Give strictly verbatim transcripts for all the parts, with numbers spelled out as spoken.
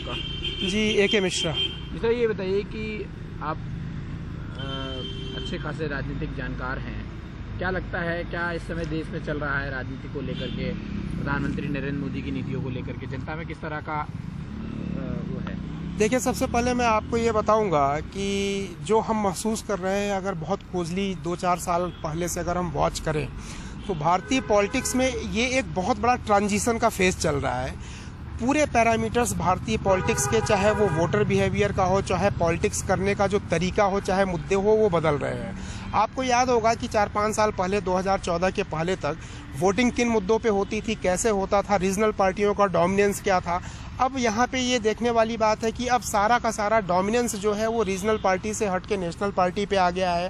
आपका? जी ए के मिश्रा। जी सर ये बताइए कि आप आ, अच्छे खासे राजनीतिक जानकार हैं, क्या लगता है क्या इस समय देश में चल रहा है राजनीति को लेकर के, प्रधानमंत्री नरेंद्र मोदी की नीतियों को लेकर के जनता में किस तरह का आ, वो है? देखिए सबसे पहले मैं आपको ये बताऊंगा कि जो हम महसूस कर रहे हैं, अगर बहुत खोजली दो चार साल पहले से अगर हम वॉच करें तो भारतीय पॉलिटिक्स में ये एक बहुत बड़ा ट्रांजिशन का फेज चल रहा है। पूरे पैरामीटर्स भारतीय पॉलिटिक्स के, चाहे वो वोटर बिहेवियर का हो, चाहे पॉलिटिक्स करने का जो तरीका हो, चाहे मुद्दे हो, वो बदल रहे हैं। आपको याद होगा कि चार पाँच साल पहले दो हज़ार चौदह के पहले तक वोटिंग किन मुद्दों पे होती थी, कैसे होता था, रीजनल पार्टियों का डोमिनेंस क्या था। अब यहाँ पे ये देखने वाली बात है कि अब सारा का सारा डोमिनेंस जो है वो रीजनल पार्टी से हट के नेशनल पार्टी पे आ गया है।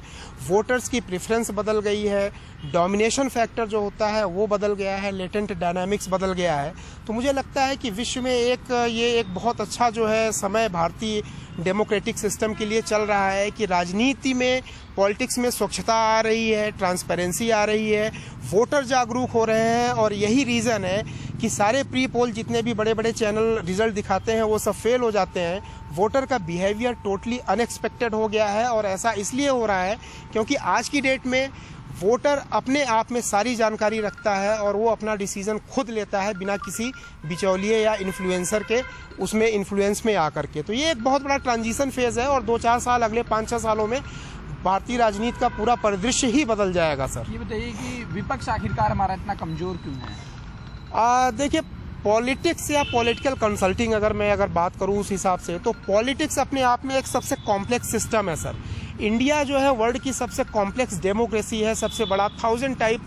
वोटर्स की प्रेफरेंस बदल गई है, डोमिनेशन फैक्टर जो होता है वो बदल गया है, लेटेंट डायनामिक्स बदल गया है। तो मुझे लगता है कि विश्व में एक ये एक बहुत अच्छा जो है समय भारतीय डेमोक्रेटिक सिस्टम के लिए चल रहा है कि राजनीति में, पॉलिटिक्स में स्वच्छता आ रही है, ट्रांसपेरेंसी आ रही है, वोटर जागरूक हो रहे हैं। और यही रीज़न है कि सारे प्री पोल जितने भी बड़े बड़े चैनल रिजल्ट दिखाते हैं वो सब फेल हो जाते हैं। वोटर का बिहेवियर टोटली अनएक्सपेक्टेड हो गया है और ऐसा इसलिए हो रहा है क्योंकि आज की डेट में वोटर अपने आप में सारी जानकारी रखता है और वो अपना डिसीजन खुद लेता है बिना किसी बिचौलिए या इन्फ्लुएंसर के, उसमें इन्फ्लुएंस में आकर के। तो ये एक बहुत बड़ा ट्रांजिशन फेज़ है और दो चार साल, अगले पाँच छः सालों में भारतीय राजनीति का पूरा परिदृश्य ही बदल जाएगा। सर ये बताइए कि विपक्ष आखिरकार हमारा इतना कमज़ोर क्यों है? देखिए पॉलिटिक्स या पॉलिटिकल कंसल्टिंग अगर मैं अगर बात करूं उस हिसाब से, तो पॉलिटिक्स अपने आप में एक सबसे कॉम्प्लेक्स सिस्टम है। सर इंडिया जो है वर्ल्ड की सबसे कॉम्प्लेक्स डेमोक्रेसी है, सबसे बड़ा थाउजेंड टाइप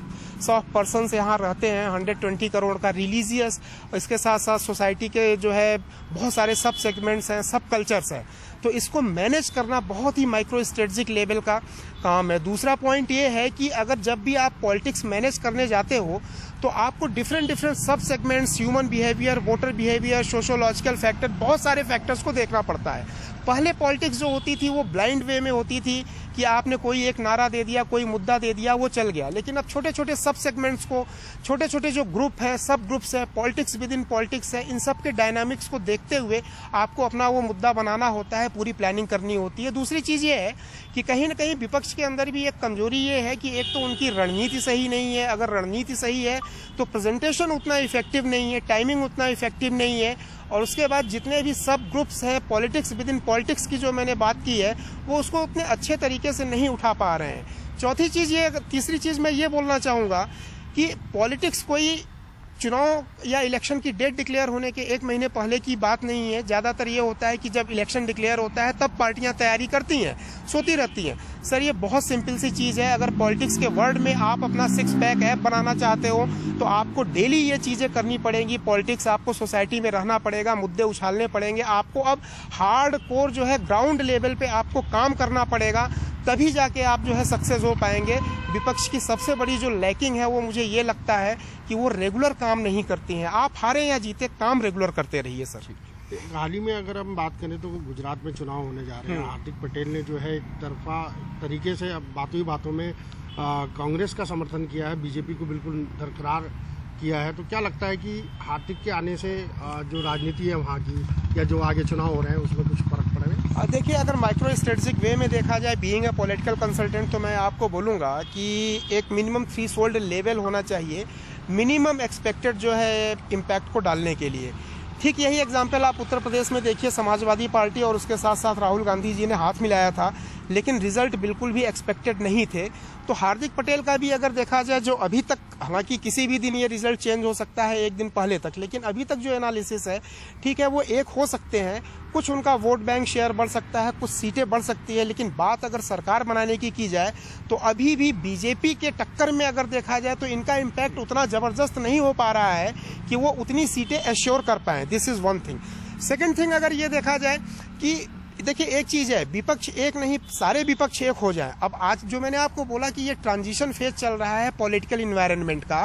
ऑफ पर्सन्स यहाँ रहते हैं, एक सौ बीस करोड़ का रिलीजियस, इसके साथ साथ सोसाइटी के जो है बहुत सारे सब सेगमेंट्स हैं, सब कल्चर्स हैं। तो इसको मैनेज करना बहुत ही माइक्रो स्ट्रेटजिक लेवल का काम है। दूसरा पॉइंट ये है कि अगर जब भी आप पॉलिटिक्स मैनेज करने जाते हो तो आपको डिफरेंट डिफरेंट सब segments, human behaviour, voter behaviour, sociological factor, बहुत सारे फैक्टर्स को देखना पड़ता है। पहले पॉलिटिक्स जो होती थी वो ब्लाइंड वे में होती थी कि आपने कोई एक नारा दे दिया, कोई मुद्दा दे दिया, वो चल गया। लेकिन अब छोटे छोटे सब सेगमेंट्स को, छोटे छोटे जो ग्रुप हैं, सब ग्रुप्स हैं, पॉलिटिक्स विद इन पॉलिटिक्स है, इन सब के डायनामिक्स को देखते हुए आपको अपना वो मुद्दा बनाना होता है, पूरी प्लानिंग करनी होती है। दूसरी चीज़ ये है कि कहीं ना कहीं विपक्ष के अंदर भी एक कमजोरी ये है कि एक तो उनकी रणनीति सही नहीं है, अगर रणनीति सही है तो प्रेजेंटेशन उतना इफेक्टिव नहीं है, टाइमिंग उतना इफेक्टिव नहीं है। और उसके बाद जितने भी सब ग्रुप्स हैं, पॉलिटिक्स विद इन पॉलिटिक्स की जो मैंने बात की है, वो उसको उतने अच्छे तरीके से नहीं उठा पा रहे हैं। चौथी चीज़ ये, तीसरी चीज़ मैं ये बोलना चाहूँगा कि पॉलिटिक्स कोई चुनाव या इलेक्शन की डेट डिक्लेयर होने के एक महीने पहले की बात नहीं है। ज़्यादातर ये होता है कि जब इलेक्शन डिक्लेयर होता है तब पार्टियां तैयारी करती हैं, सोती रहती हैं। सर ये बहुत सिंपल सी चीज़ है, अगर पॉलिटिक्स के वर्ल्ड में आप अपना सिक्स पैक ऐप बनाना चाहते हो तो आपको डेली ये चीज़ें करनी पड़ेंगी। पॉलिटिक्स, आपको सोसाइटी में रहना पड़ेगा, मुद्दे उछालने पड़ेंगे, आपको अब हार्ड कोर जो है ग्राउंड लेवल पर आपको काम करना पड़ेगा, तभी जाके आप जो है सक्सेस हो पाएंगे। विपक्ष की सबसे बड़ी जो लैकिंग है वो मुझे ये लगता है कि वो रेगुलर काम नहीं करती हैं। आप हारे या जीते, काम रेगुलर करते रहिए। सर हाल ही में अगर हम बात करें तो गुजरात में चुनाव होने जा रहे हैं, हार्दिक पटेल ने जो है एक तरफा तरीके से अब बातों ही बातों में कांग्रेस का समर्थन किया है, बीजेपी को बिल्कुल दरकरार किया है। तो क्या लगता है कि हार्दिक के आने से जो राजनीति है वहाँ की, या जो आगे चुनाव हो रहे हैं, उसमें कुछ फर्क पड़ेगा? देखिए अगर माइक्रो स्ट्रेटजिक वे में देखा जाए, बीइंग अ पॉलिटिकल कंसल्टेंट, तो मैं आपको बोलूँगा कि एक मिनिमम थ्रीशोल्ड लेवल होना चाहिए, मिनिमम एक्सपेक्टेड जो है इम्पैक्ट को डालने के लिए। ठीक यही एग्जाम्पल आप उत्तर प्रदेश में देखिए, समाजवादी पार्टी और उसके साथ साथ राहुल गांधी जी ने हाथ मिलाया था, लेकिन रिजल्ट बिल्कुल भी एक्सपेक्टेड नहीं थे। तो हार्दिक पटेल का भी अगर देखा जाए, जो अभी तक, हालांकि किसी भी दिन ये रिजल्ट चेंज हो सकता है एक दिन पहले तक, लेकिन अभी तक जो एनालिसिस है ठीक है वो एक हो सकते हैं, कुछ उनका वोट बैंक शेयर बढ़ सकता है, कुछ सीटें बढ़ सकती है। लेकिन बात अगर सरकार बनाने की की जाए तो अभी भी बीजेपी के टक्कर में अगर देखा जाए तो इनका इम्पैक्ट उतना ज़बरदस्त नहीं हो पा रहा है कि वो उतनी सीटें एश्योर कर पाएँ। This is one thing. Second thing अगर ये देखा जाए कि देखिए एक चीज़ है, विपक्ष एक नहीं, सारे विपक्ष एक हो जाएं। अब आज जो मैंने आपको बोला कि ये ट्रांजिशन फेज चल रहा है पॉलिटिकल इन्वायरमेंट का,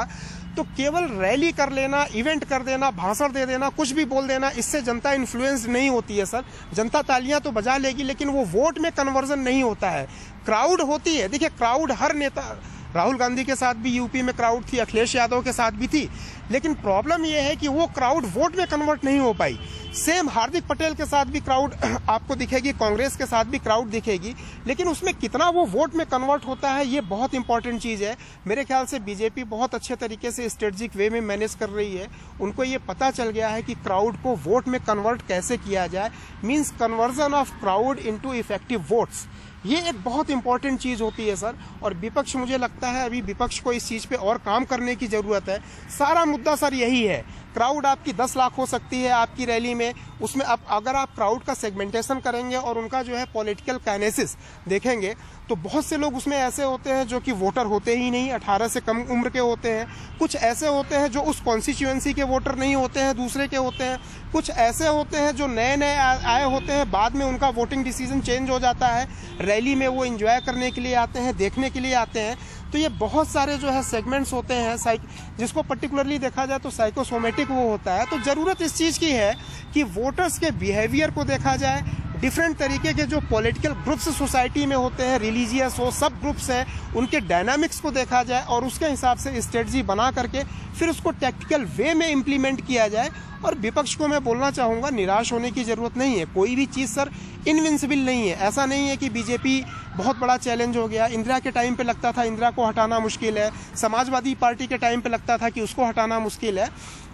तो केवल रैली कर लेना, इवेंट कर देना, भाषण दे देना, कुछ भी बोल देना, इससे जनता इन्फ्लुएंस नहीं होती है। सर जनता तालियां तो बजा लेगी लेकिन वो वोट में कन्वर्जन नहीं होता है। क्राउड होती है, देखिए क्राउड हर नेता, राहुल गांधी के साथ भी यूपी में क्राउड थी, अखिलेश यादव के साथ भी थी, लेकिन प्रॉब्लम यह है कि वो क्राउड वोट में कन्वर्ट नहीं हो पाई। सेम हार्दिक पटेल के साथ भी क्राउड आपको दिखेगी, कांग्रेस के साथ भी क्राउड दिखेगी, लेकिन उसमें कितना वो वोट में कन्वर्ट होता है ये बहुत इंपॉर्टेंट चीज़ है। मेरे ख्याल से बीजेपी बहुत अच्छे तरीके से स्ट्रेटजिक वे में मैनेज कर रही है। उनको ये पता चल गया है कि क्राउड को वोट में कन्वर्ट कैसे किया जाए, means conversion of crowd into effective votes, ये एक बहुत इंपॉर्टेंट चीज़ होती है सर। और विपक्ष, मुझे लगता है अभी विपक्ष को इस चीज़ पे और काम करने की ज़रूरत है। सारा मुद्दा सर यही है, क्राउड आपकी दस लाख हो सकती है आपकी रैली में, उसमें आप अगर आप क्राउड का सेगमेंटेशन करेंगे और उनका जो है पॉलिटिकल काइनेसिस देखेंगे तो बहुत से लोग उसमें ऐसे होते हैं जो कि वोटर होते ही नहीं, अठारह से कम उम्र के होते हैं, कुछ ऐसे होते हैं जो उस कॉन्स्टिट्यूएंसी के वोटर नहीं होते हैं, दूसरे के होते हैं, कुछ ऐसे होते हैं जो नए नए आए होते हैं, बाद में उनका वोटिंग डिसीजन चेंज हो जाता है, रैली में वो एंजॉय करने के लिए आते हैं, देखने के लिए आते हैं। तो ये बहुत सारे जो है सेगमेंट्स होते हैं, साइक जिसको पर्टिकुलरली देखा जाए तो साइकोसोमेटिक वो होता है। तो ज़रूरत इस चीज़ की है कि वोटर्स के बिहेवियर को देखा जाए, डिफरेंट तरीके के जो पॉलिटिकल ग्रुप्स सोसाइटी में होते हैं, रिलीजियस हो, सब ग्रुप्स हैं, उनके डायनामिक्स को देखा जाए और उसके हिसाब से स्ट्रेटजी बना करके फिर उसको टैक्टिकल वे में इम्प्लीमेंट किया जाए। और विपक्ष को मैं बोलना चाहूँगा, निराश होने की ज़रूरत नहीं है। कोई भी चीज़ सर इनविंसिबल नहीं है। ऐसा नहीं है कि बीजेपी बहुत बड़ा चैलेंज हो गया। इंदिरा के टाइम पे लगता था इंदिरा को हटाना मुश्किल है, समाजवादी पार्टी के टाइम पे लगता था कि उसको हटाना मुश्किल है,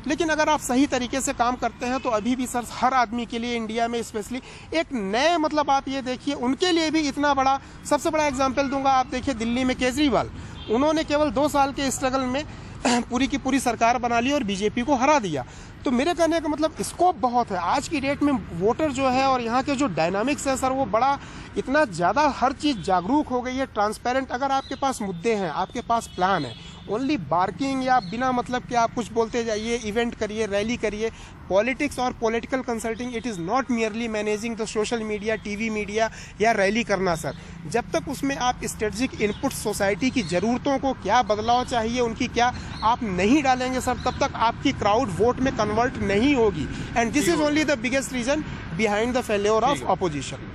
लेकिन अगर आप सही तरीके से काम करते हैं तो अभी भी सर हर आदमी के लिए इंडिया में स्पेशली एक नए, मतलब आप ये देखिए उनके लिए भी इतना बड़ा, सबसे बड़ा एग्जाम्पल दूंगा, आप देखिए दिल्ली में केजरीवाल, उन्होंने केवल दो साल के स्ट्रगल में पूरी की पूरी सरकार बना ली और बीजेपी को हरा दिया। तो मेरे कहने का मतलब स्कोप बहुत है आज की डेट में। वोटर जो है और यहाँ के जो डायनामिक्स है सर वो बड़ा, इतना ज़्यादा हर चीज़ जागरूक हो गई है, ट्रांसपेरेंट। अगर आपके पास मुद्दे हैं, आपके पास प्लान है, ओनली बार्किंग या बिना मतलब कि आप कुछ बोलते जाइए, इवेंट करिए, रैली करिए, पॉलिटिक्स और political consulting it is not merely managing the social media, TV media या रैली करना सर। जब तक उसमें आप स्ट्रेटजिक इनपुट सोसाइटी की ज़रूरतों को, क्या बदलाव चाहिए, उनकी क्या आप नहीं डालेंगे सर, तब तक आपकी क्राउड वोट में कन्वर्ट नहीं होगी। And this is only the biggest reason behind the failure of opposition.